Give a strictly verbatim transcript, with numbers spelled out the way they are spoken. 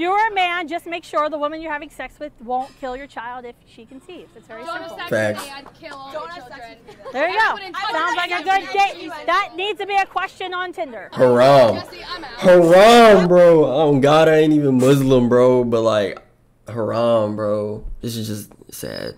you're a man, just make sure the woman you're having sex with won't kill your child if she conceives. It's very simple. Facts. There you go. Sounds like a good date. That needs to be a question on Tinder. Haram. Haram, bro. Oh, God, I ain't even Muslim, bro. But, like, haram, bro. This is just sad.